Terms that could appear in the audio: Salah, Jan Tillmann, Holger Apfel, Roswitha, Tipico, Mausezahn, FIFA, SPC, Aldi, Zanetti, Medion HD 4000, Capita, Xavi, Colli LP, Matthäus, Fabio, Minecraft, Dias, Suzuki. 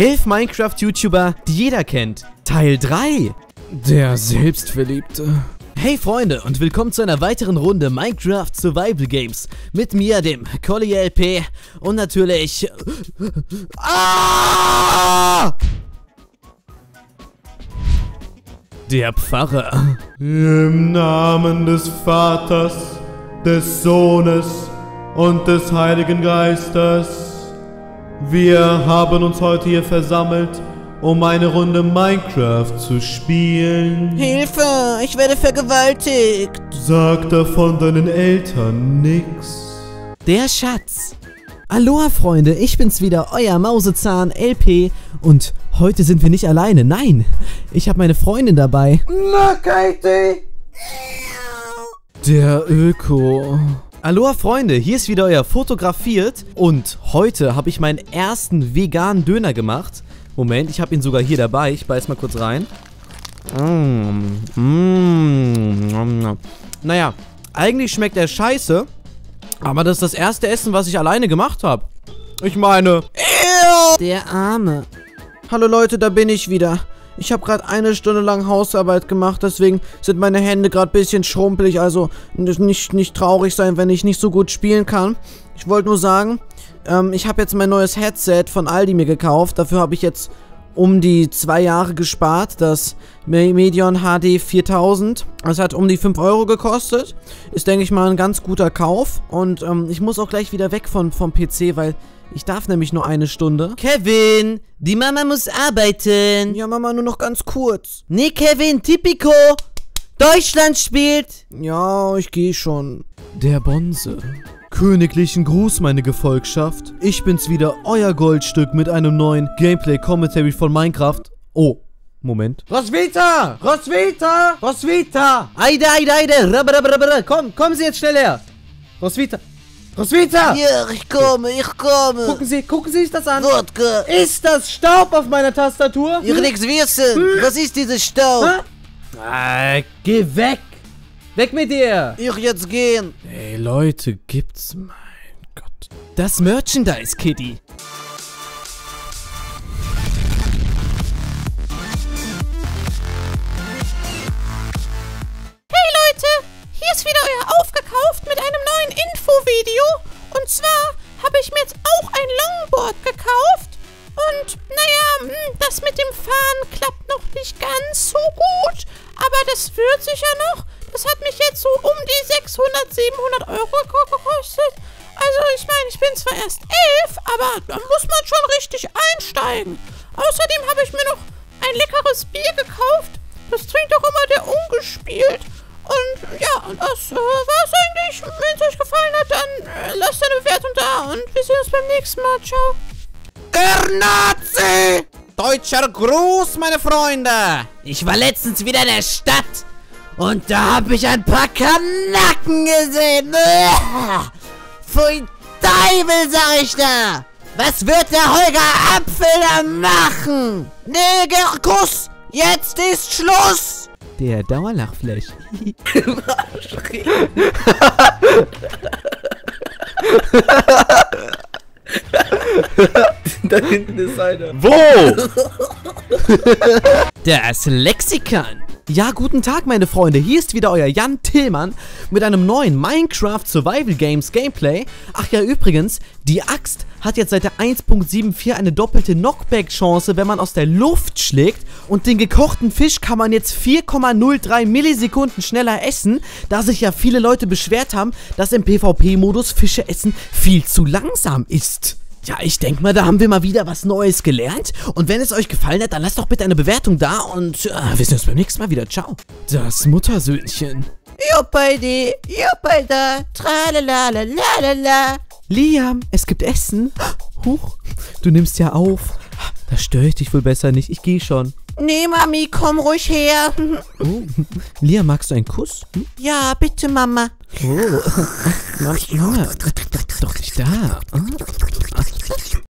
11 Minecraft-YouTuber, die jeder kennt. Teil 3. Der Selbstverliebte. Hey Freunde und willkommen zu einer weiteren Runde Minecraft Survival Games mit mir, dem Colli LP und natürlich... Ah! Der Pfarrer. Im Namen des Vaters, des Sohnes und des Heiligen Geistes. Wir haben uns heute hier versammelt, um eine Runde Minecraft zu spielen. Hilfe, ich werde vergewaltigt. Sag davon deinen Eltern nix. Der Schatz. Aloha Freunde, ich bin's wieder, euer Mausezahn LP. Und heute sind wir nicht alleine, nein. Ich habe meine Freundin dabei. Na, Katie. Der Öko. Aloha Freunde, hier ist wieder euer Fotografiert. Und heute habe ich meinen ersten veganen Döner gemacht. Moment, ich habe ihn sogar hier dabei. Ich beiß mal kurz rein. Naja, eigentlich schmeckt er scheiße. Aber das ist das erste Essen, was ich alleine gemacht habe. Ich meine... Der Arme. Hallo Leute, da bin ich wieder. Ich habe gerade eine Stunde lang Hausarbeit gemacht. Deswegen sind meine Hände gerade ein bisschen schrumpelig. Also nicht traurig sein, wenn ich nicht so gut spielen kann. Ich wollte nur sagen... ich habe jetzt mein neues Headset von Aldi mir gekauft. Dafür habe ich jetzt um die 2 Jahre gespart. Das Medion HD 4000. Das hat um die 5 Euro gekostet. Ist, denke ich mal, ein ganz guter Kauf. Und ich muss auch gleich wieder weg vom PC, weil ich darf nämlich nur eine Stunde. Kevin, die Mama muss arbeiten. Ja, Mama, nur noch ganz kurz. Nee, Kevin, Tipico. Deutschland spielt. Ja, ich gehe schon. Der Bonze. Königlichen Gruß, meine Gefolgschaft. Ich bin's wieder, euer Goldstück mit einem neuen Gameplay-Commentary von Minecraft. Oh, Moment. Roswitha! Roswitha! Roswitha! Aide! Rabrabra! Kommen Sie jetzt schnell her! Roswitha! Roswitha! Ja, ich komme! Gucken Sie sich das an! Wodka! Ist das Staub auf meiner Tastatur? Ich nix wissen! Was ist dieses Staub? Geh weg! Weg mit dir! Ich jetzt gehen! Hey Leute, gibt's... Mein Gott. Das Merchandise, Kitty! Hey Leute! Hier ist wieder euer Aufgekauft mit einem neuen Infovideo. Und zwar habe ich mir jetzt auch ein Longboard gekauft. Und naja, das mit dem Fahren klappt noch nicht ganz so gut. Aber das wird sicher noch. Das hat mich jetzt so um die 600, 700 Euro gekostet. Also ich meine, ich bin zwar erst 11, aber da muss man schon richtig einsteigen. Außerdem habe ich mir noch ein leckeres Bier gekauft. Das trinkt doch immer der Ungespielt. Und ja, das war's eigentlich. Wenn es euch gefallen hat, dann lasst eine Bewertung da. Und wir sehen uns beim nächsten Mal. Ciao. Der Nazi! Deutscher Gruß, meine Freunde. Ich war letztens wieder in der Stadt. Und da hab ich ein paar Kanacken gesehen. Pfui Teufel, sag ich da. Was wird der Holger Apfel da machen? Negerkuss, jetzt ist Schluss. Der Dauerlachflash. Da hinten ist einer. Wo? Das Lexikon. Ja, guten Tag, meine Freunde. Hier ist wieder euer Jan Tillmann mit einem neuen Minecraft Survival Games Gameplay. Ach ja, übrigens, die Axt hat jetzt seit der 1.74 eine doppelte Knockback-Chance, wenn man aus der Luft schlägt. Und den gekochten Fisch kann man jetzt 4,03 Millisekunden schneller essen, da sich ja viele Leute beschwert haben, dass im PvP-Modus Fische essen viel zu langsam ist. Ja, ich denke mal, da haben wir mal wieder was Neues gelernt. Und wenn es euch gefallen hat, dann lasst doch bitte eine Bewertung da. Und wir sehen uns beim nächsten Mal wieder. Ciao. Das Muttersöhnchen. Joppeidi, joppeida, tralalala, lalala. Liam, es gibt Essen. Huch, du nimmst ja auf. Das störe ich dich wohl besser nicht. Ich gehe schon. Nee, Mami, komm ruhig her. Oh. Liam, magst du einen Kuss? Hm? Ja, bitte, Mama. Oh. Mama, doch nicht da. Oh.